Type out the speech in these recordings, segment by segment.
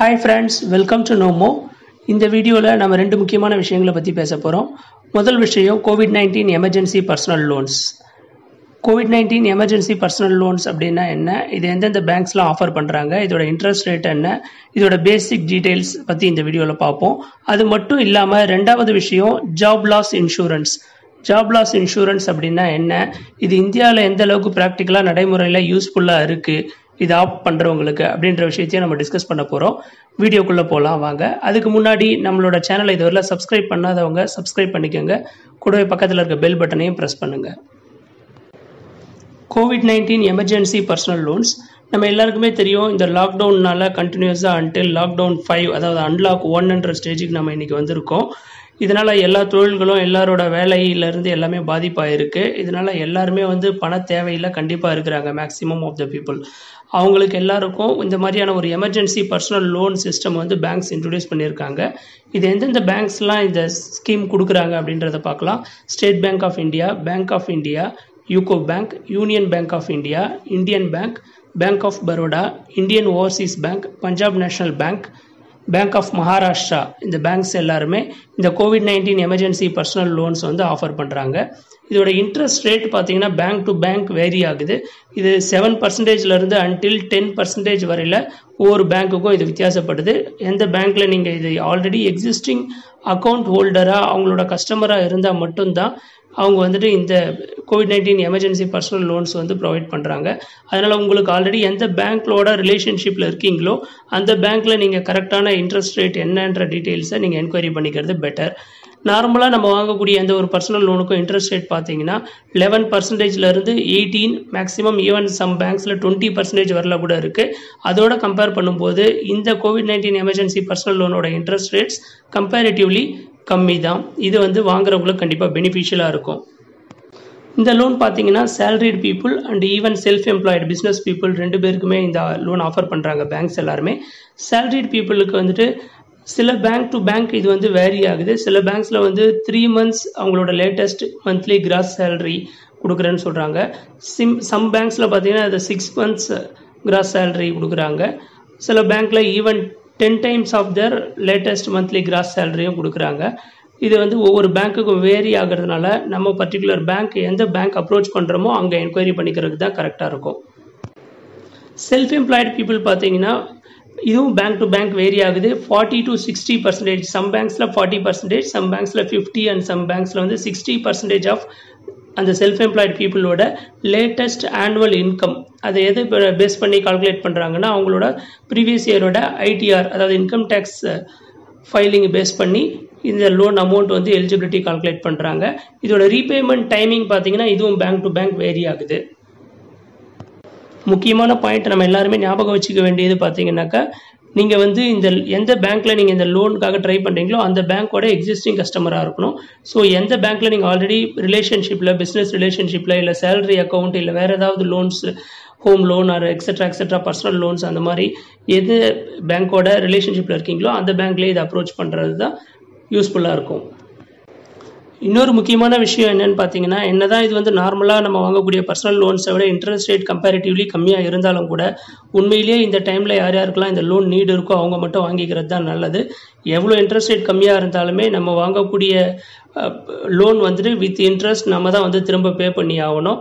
Hi friends, welcome to No More. In the video, we will talk about two important issues. First issue, COVID-19 emergency personal loans. COVID-19 emergency personal loans அப்படினா என்ன? இது எந்தெந்த banksல offer பண்றாங்க? இதோட interest rate என்ன? இதோட basic details பத்தி இந்த வீடியோல பாப்போம். அது மட்டும் இல்லாம இரண்டாவது விஷயம் job loss insurance. Job loss insurance அப்படினா என்ன? இது இந்தியால எந்த அளவுக்கு practically நடைமுறையில யூஸ்புல்லா இருக்கு? இது ஆப் பண்றவங்களுக்கு அப்படின்ற விஷயத்தை நம்ம டிஸ்கஸ் பண்ண போறோம். வீடியோக்குள்ள போலாம் வாங்க. அதுக்கு முன்னாடி நம்மளோட சேனலை இதுவரை subscribe பண்ணாதவங்க subscribe பண்ணிக்கங்க. கூடவே பக்கத்துல இருக்க bell பட்டனையும் press பண்ணுங்க. COVID-19 emergency personal loans. நம்ம எல்லாருக்குமே தெரியும் இந்த லாக்டவுன்னால கண்டினியூஸா until lockdown 5 அதாவது unlock 1ன்ற ஸ்டேஜுக்கு நம்ம இன்னைக்கு வந்திருக்கோம். இதனால எல்லா தொழில்களும் எல்லாரோட வேலையில இருந்து எல்லாமே பாதிப்பாயிருக்கு. இதனால எல்லாரும் வந்து பண தேவையில கண்டிப்பா இருக்காங்க maximum of the people. அவங்களுக்கு எல்லாருக்கும் இந்த மாதிரியான ஒரு எமர்ஜென்சி பர்சனல் லோன் சிஸ்டம் வந்து banks இன்ட்ரோ듀ஸ் பண்ணிருக்காங்க. இது எந்தெந்த banksலாம் இந்த ஸ்கீம் கொடுக்கறாங்க அப்படின்றத பார்க்கலாம். State Bank of India, Bank of India, Yuko Bank, Union Bank of India, Indian Bank, Bank of Baroda, Indian Overseas Bank, Punjab National Bank, Bank of Maharashtra. இந்த banks எல்லாரும் இந்த COVID-19 emergency personal loans வந்து offer பண்றாங்க. இதோட interest rate பாத்தீங்கன்னா bank to bank vary ஆகுது. இது 7% ல இருந்து until 10% வரையில ஒவ்வொரு பேங்க்குக்கும் இது வித்தியாசப்படுது. எந்த பேங்க்ல நீங்க இது ஆல்ரெடி எக்ஸிஸ்டிங் அக்கவுண்ட் ஹோல்டரா அவங்களோட கஸ்டமரா இருந்தா மட்டும் தான் அவங்க வந்துட்டு இந்த COVID-19 emergency personal loans வந்து ப்ரொவைட் பண்றாங்க. அதனால உங்களுக்கு ஆல்ரெடி எந்த பேங்க்லோட ரிலேஷன்ஷிப்ல இருக்கீங்களோ அந்த பேங்க்ல நீங்க கரெக்ட்டான இன்ட்ரஸ்ட் ரேட் என்னன்ற டீடைல்ஸ் நீங்க என்கொயரி பண்ணிக்கிறது பெட்டர். நார்மலா நம்ம வாங்கக்கூடிய எந்த ஒரு personal லோனுக்கும் interest rate பாத்தீங்கன்னா 11% ல இருந்து 18 maximum even some banks ல 20% வரல கூட இருக்கு. அதோட கம்பேர் பண்ணும்போது இந்த COVID-19 emergency personal லோனோட interest rates comparatively கம்மி தான். இது வந்து வாங்குறவங்களுக்கு கண்டிப்பா பெனிஃபிஷியலா இருக்கும். இந்த லோன் பாத்தீங்கன்னா salaried people and even self-employed business people ரெண்டு பேருக்குமே இந்த லோன் ஆஃபர் பண்றாங்க பேங்க்ஸ் எல்லாரும். Salaried peopleக்கு வந்துட்டு சில பேங்க் டு பேங்க் இது வந்து vary ஆகுது. சில பேங்க்ஸ்ல வந்து 3 months அவங்களோட லேட்டஸ்ட் மந்த்லி gross salary கொடுக்கறேன்னு சொல்றாங்க. some banksல பாத்தீங்கன்னா அது 6 months gross salary கொடுக்கறாங்க. சில பேங்க்ல even 10 times of their latest monthly gross salary கொடுக்கறாங்க. இது வந்து ஒவ்வொரு பேங்க்குக்கும் vary ஆகிறதுனால நம்ம particular bank எந்த bank approach பண்றோமோ அங்க enquiry பண்ணிக்கிறது தான் கரெக்ட்டா இருக்கும். self employed people பாத்தீங்கன்னா இதுவும் பேங்க் டு பேங்க் vary ஆகுது. 40 to 60%, some banksல 40%, some banksல 50 and some banksல வந்து 60% of அந்த self employed people ஓட latest annual income. அதை எதை பேஸ் பண்ணி கால்குலேட் பண்றாங்கன்னா அவங்களோட previous year ஓட ITR அதாவது இன்கம் டாக்ஸ் ஃபைலிங் பேஸ் பண்ணி இந்த லோன் அமௌண்ட் வந்து eligibility கால்குலேட் பண்றாங்க. இதோட ரீபேமென்ட் டைமிங் பாத்தீங்கன்னா இதுவும் பேங்க் டு பேங்க் vary ஆகுது. முக்கியமான பாயிண்ட் நம்ம எல்லாரும் ஞாபகம் வச்சுக்க வேண்டியது பாத்தீங்கன்னாக்கா நீங்க வந்து இந்த எந்த பேங்க்ல நீங்க இந்த லோனுக்காக ட்ரை பண்றீங்களோ அந்த பேங்கோட எக்ஸிஸ்டிங் கஸ்டமரா இருக்கணும். சோ எந்த பேங்க்ல நீங்க ஆல்ரெடி ரிலேஷன்ஷிப்ல பிசினஸ் ரிலேஷன்ஷிப்ல இல்ல salary அக்கவுண்ட் இல்ல வேற ஏதாவது loans home loan or etcetera personal loans அந்த மாதிரி எது பேங்கோட ரிலேஷன்ஷிப்ல இருக்கீங்களோ அந்த பேங்க்லயே இதை அப்ரோச் பண்றது தான் யூஸ்ஃபுல்லா இருக்கும். இன்னொரு முக்கியமான விஷயம் என்னன்னு பாத்தீங்கன்னா என்னதான் இது வந்து நார்மலா நம்ம வாங்கக்கூடிய பர்சனல் லோன்ஸை விட இன்ட்ரெஸ்ட் ரேட் கம்பேரிட்டிவ்லி கம்மியா இருந்தாலும் கூட உண்மையிலேயே இந்த டைம்ல யார் யாருக்கெல்லாம் இந்த லோன் நீட் இருக்கோ அவங்க மட்டும் வாங்கிக்கிறது தான் நல்லது. எவ்வளவு இன்ட்ரெஸ்ட் ரேட் கம்மியா இருந்தாலுமே நம்ம வாங்கக்கூடிய லோன் வந்துட்டு வித் இன்ட்ரெஸ்ட் நம்ம தான் வந்து திரும்ப பே பண்ணி ஆகணும்.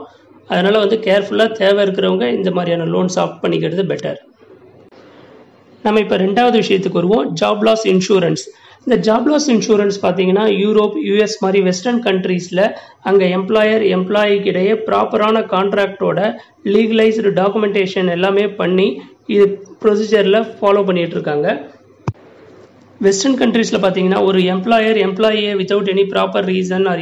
அதனால வந்து கேர்ஃபுல்லா தேவை இருக்கிறவங்க இந்த மாதிரியான லோன்ஸ் ஆப்ட் பண்ணிக்கிறது பெட்டர். நம்ம இப்ப ரெண்டாவது விஷயத்துக்கு வருவோம், ஜாப் லாஸ் இன்சூரன்ஸ். இந்த ஜாப் லாஸ் இன்சூரன்ஸ் பாத்தீங்கன்னா யூரோப் யூஎஸ் மாதிரி வெஸ்டர்ன் கண்ட்ரீஸ்ல அங்க எம்ப்ளாயர் எம்ப்ளாயிக்கு இடையே ப்ராப்பரான கான்ட்ராக்டோட லீகலைஸ்டு டாக்குமெண்டேஷன் எல்லாமே பண்ணி இது ப்ரொசீஜர்ல ஃபாலோ பண்ணிட்டு இருக்காங்க. வெஸ்டர்ன் கண்ட்ரீஸ்ல பாத்தீங்கன்னா ஒரு எம்ப்ளாயர் எம்ப்ளாயியை without any proper reason or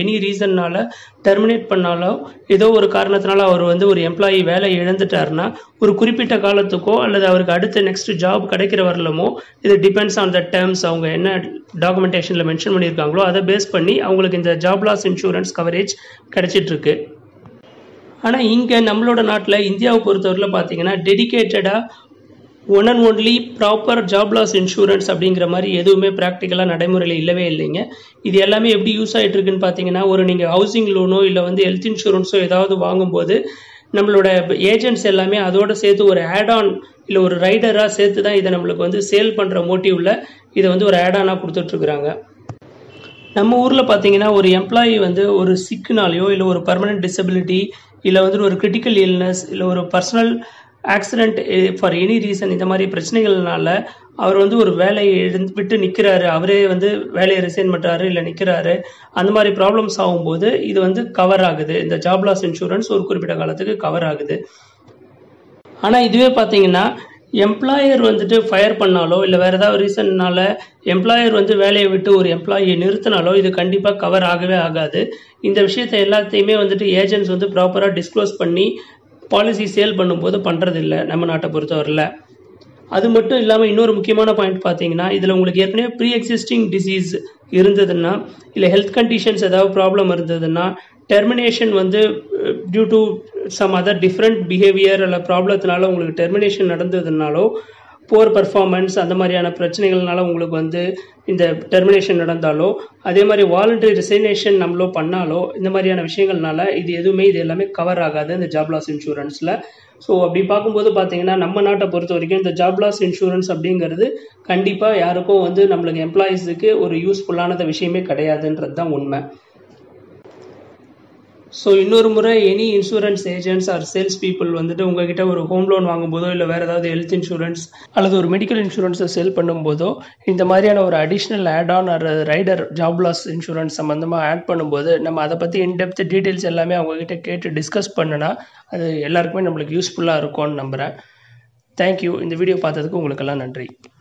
any ரீசன்னால டெர்மினேட் பண்ணாலோ ஏதோ ஒரு காரணத்தினால அவர் வந்து ஒரு எம்ப்ளாயி வேலை இழந்துட்டாருன்னா ஒரு குறிப்பிட்ட காலத்துக்கோ அல்லது அவருக்கு அடுத்த நெக்ஸ்ட் ஜாப் கிடைக்கிற வரலமோ இது டிபெண்ட்ஸ் ஆன் த டேர்ம்ஸ் அவங்க என்ன டாக்குமெண்டேஷன்ல மென்ஷன் பண்ணியிருக்காங்களோ அதை பேஸ் பண்ணி அவங்களுக்கு இந்த ஜாப் லாஸ் இன்சூரன்ஸ் கவரேஜ் கிடைச்சிட்டு இருக்கு. ஆனா இங்க நம்மளோட நாட்டுல இந்தியாவை பொறுத்தவரையில பாத்தீங்கன்னா டெடிகேட்டடா one and only proper job loss insurance அப்படிங்கிற மாதிரி எதுவுமே ப்ராக்டிக்கலாக நடைமுறையில் இல்லவே இல்லைங்க. இது எல்லாமே எப்படி யூஸ் ஆகிட்டு இருக்குன்னு பார்த்தீங்கன்னா ஒரு நீங்கள் ஹவுசிங் லோனோ இல்லை வந்து ஹெல்த் இன்சூரன்ஸோ ஏதாவது வாங்கும்போது நம்மளோட ஏஜென்ட்ஸ் எல்லாமே அதோட சேர்த்து ஒரு ஆட் ஆன் இல்ல ஒரு ரைடரா சேர்த்து தான் இத நமக்கு வந்து சேல் பண்ற மோட்டிவ்ல இத வந்து ஒரு ஆட் ஆனா கொடுத்துட்டு இருக்காங்க நம்ம ஊர்ல பாத்தீங்கன்னா ஒரு எம்ப்ளாயி வந்து ஒரு sick நாளையோ இல்ல ஒரு permanent disability இல்ல வந்து ஒரு critical illness இல்ல ஒரு personal accident for any reason இந்த மாதிரி பிரச்சனைகள்னால அவர் வந்து ஒரு வேலையை விட்டு நிக்கறாரு அவரே வந்து வேலையை ரிசைன் பண்றாரு இல்ல நிக்கறாரு அந்த மாதிரி problems ஆகும்போது இது வந்து கவர் ஆகுது இந்த ஜாப் லாஸ் இன்சூரன்ஸ் ஒரு குறிப்பிட்ட காலத்துக்கு கவர் ஆகுது ஆனா இதுவே பாத்தீங்கன்னா Employer வந்துட்டு ஃபயர் பண்ணாலோ இல்ல வேற ஏதாவது ரீசன்னால எம்ப்ளாயர் வந்து வேலையை விட்டு ஒரு எம்ப்ளாயி நிறுத்தினாலோ இது கண்டிப்பா கவர் ஆகவே ஆகாது இந்த விஷயத்தை எல்லாத்தையுமே வந்துட்டு ஏஜென்ட்ஸ் வந்து ப்ராப்பரா டிஸ்க்ளோஸ் பண்ணி பாலிசி சேல் பண்ணும்போது பண்றது இல்ல நம்ம நாட்டை பொறுத்த வரல அது மட்டும் இல்லாம இன்னொரு முக்கியமான பாயிண்ட் பாத்தீங்கன்னா இதுல உங்களுக்கு ஏற்கனவே pre existing disease இருந்ததுன்னா இல்ல health conditions ஏதாவது problem இருந்ததுன்னா termination வந்து due to some other different behavior or problemனால உங்களுக்கு termination நடந்ததுனாலோ poor performance அந்த மாதிரியான பிரச்சனைகள்னால உங்களுக்கு வந்து இந்த termination நடந்தாலோ அதே மாதிரி voluntary resignation நம்மளோ பண்ணாலோ இந்த மாதிரியான விஷயங்கள்னால இது எதுமே இது எல்லாமே கவர் ஆகாது இந்த job loss insuranceல சோ அப்படி பாக்கும்போது பாத்தீங்கன்னா நம்ம நாட்டை பொறுத்த வரைக்கும் இந்த job loss insurance அப்படிங்கிறது கண்டிப்பா யாருக்கோ வந்து நம்மளுக்கு எம்ப்ளாயிஸ்க்கு ஒரு யூஸ்புல்லான விஷயமே கிடையாதுன்றது தான் உண்மை So, இன்னொரு முறை any insurance agents or sales people வந்துட்டு உங்ககிட்ட ஒரு ஹோம் லோன் வாங்கும்போதோ இல்ல வேற ஏதாவது ஹெல்த் இன்சூரன்ஸ் அல்லது ஒரு மெடிக்கல் இன்சூரன்ஸை சேல் பண்ணும்போதோ இந்த மாதிரியான ஒரு additional add on or rider job loss insurance சம்பந்தமா ஆட் பண்ணும்போது நம்ம அத பத்தி இன் டெப்த் டீடைல்ஸ் எல்லாமே அவங்க கிட்ட கேட்டு டிஸ்கஸ் பண்ணனா அது எல்லாருக்குமே நமக்கு யூஸ்புல்லா இருக்கும்னு நம்புறேன் Thank you இந்த வீடியோ பார்த்ததுக்கு உங்களுக்கு எல்லாம் நன்றி